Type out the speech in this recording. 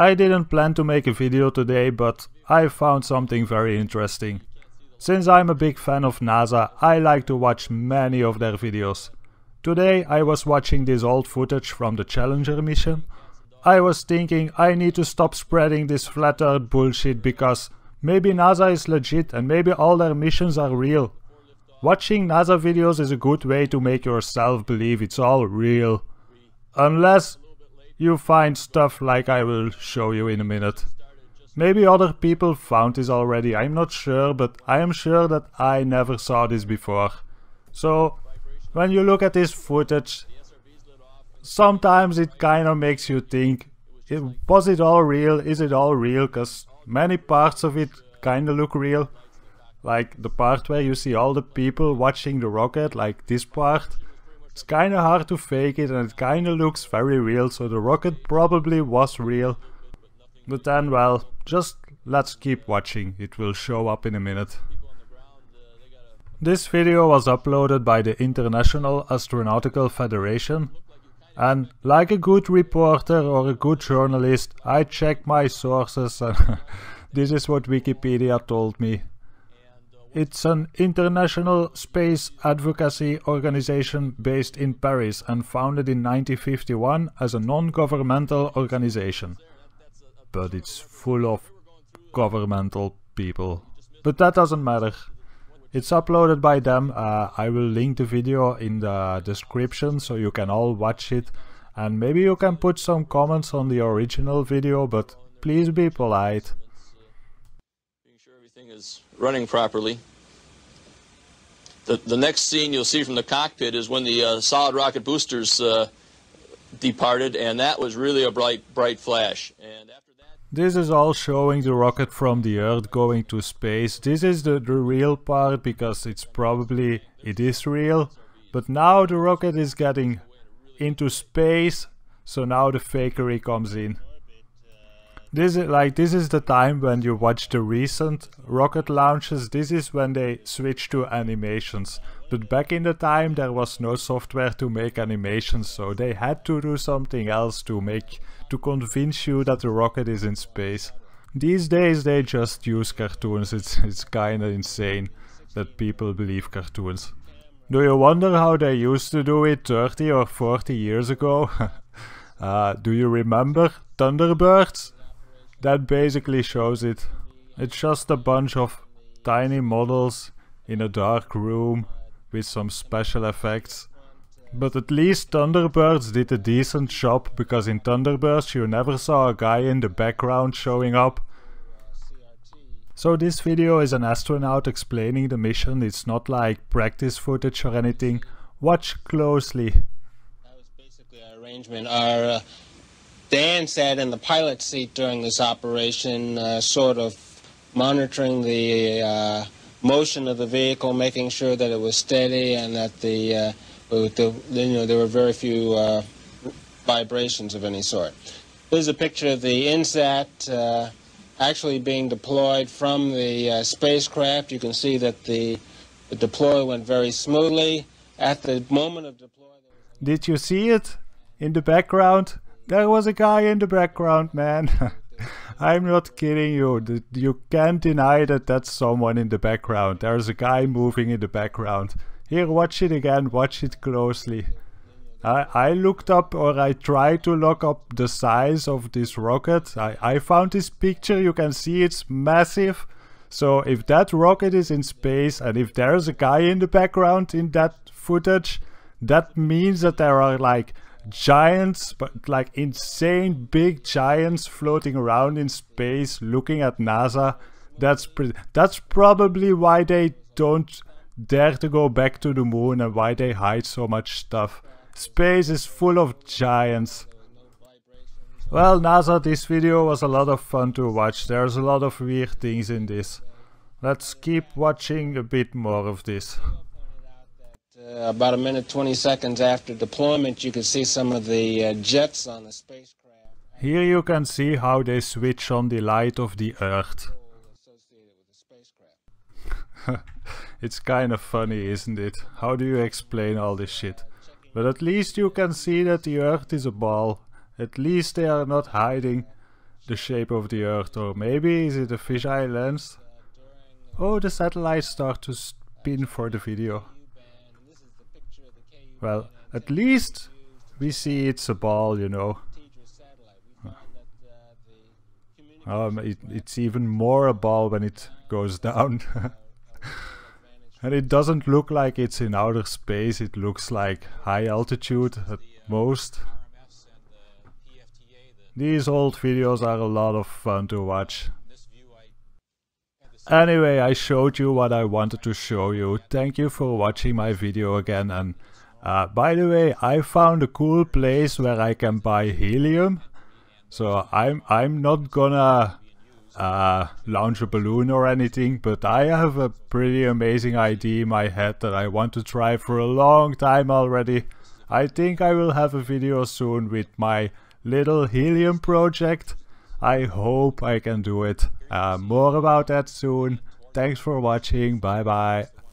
I didn't plan to make a video today, but I found something very interesting. Since I'm a big fan of NASA, I like to watch many of their videos. Today I was watching this old footage from the Challenger mission. I was thinking I need to stop spreading this flat earth bullshit because maybe NASA is legit and maybe all their missions are real. Watching NASA videos is a good way to make yourself believe it's all real. Unless you find stuff like I will show you in a minute. Maybe other people found this already, I'm not sure, but I am sure that I never saw this before. So, when you look at this footage, sometimes it kinda makes you think, was it all real, is it all real, cause many parts of it kinda look real. Like the part where you see all the people watching the rocket, like this part. It's kinda hard to fake it and it kinda looks very real, so the rocket probably was real. But then, well, just let's keep watching, it will show up in a minute. This video was uploaded by the International Astronautical Federation. And like a good reporter or a good journalist, I checked my sources and this is what Wikipedia told me. It's an international space advocacy organization based in Paris and founded in 1951 as a non-governmental organization. But it's full of governmental people. But that doesn't matter. It's uploaded by them. I will link the video in the description so you can all watch it. And maybe you can put some comments on the original video, but please be polite. Making sure everything is running properly. The next scene you'll see from the cockpit is when the solid rocket boosters departed, and that was really a bright flash. And after this is all showing the rocket from the Earth going to space. This is the real part because it is real. But now the rocket is getting into space, so now the fakery comes in. This is the time when you watch the recent rocket launches. This is when they switch to animations. But back in the time there was no software to make animations, so they had to do something else to convince you that the rocket is in space. These days they just use cartoons. It's kinda insane that people believe cartoons. Do you wonder how they used to do it 30 or 40 years ago? Do you remember Thunderbirds? That basically shows it. It's just a bunch of tiny models in a dark room with some special effects. But at least Thunderbirds did a decent job, because in Thunderbirds you never saw a guy in the background showing up. So this video is an astronaut explaining the mission, it's not like practice footage or anything. Watch closely. That was basically our arrangement. Our Dan sat in the pilot seat during this operation, sort of monitoring the motion of the vehicle, making sure that it was steady and that there were very few vibrations of any sort. This is a picture of the InSAT actually being deployed from the spacecraft. You can see that the deploy went very smoothly. At the moment of deploy... Did you see it? In the background? There was a guy in the background, man. I'm not kidding you. You can't deny that that's someone in the background. There's a guy moving in the background. Here, watch it again, watch it closely. I looked up, or I tried to look up the size of this rocket. I found this picture, you can see it's massive. So if that rocket is in space and if there's a guy in the background in that footage, that means that there are like giants, but like insane big giants floating around in space looking at NASA. That's probably why they don't dare to go back to the moon and why they hide so much stuff. Space is full of giants. Well, NASA, this video was a lot of fun to watch. There's a lot of weird things in this. Let's keep watching a bit more of this. About a minute 20 seconds after deployment you can see some of the jets on the spacecraft. Here you can see how they switch on the light of the Earth. It's kind of funny, isn't it? How do you explain all this shit? But at least you can see that the Earth is a ball. At least they are not hiding. the shape of the Earth, or maybe is it a fisheye lens? Oh, the satellites start to spin for the video. Well, at least we see it's a ball, you know. It's even more a ball when it goes down. And it doesn't look like it's in outer space, it looks like high altitude at most. These old videos are a lot of fun to watch. Anyway, I showed you what I wanted to show you. Thank you for watching my video again, and by the way, I found a cool place where I can buy helium. So I'm not gonna launch a balloon or anything, but I have a pretty amazing idea in my head that I want to try for a long time already. I think I will have a video soon with my little helium project. I hope I can do it. More about that soon. Thanks for watching. Bye bye.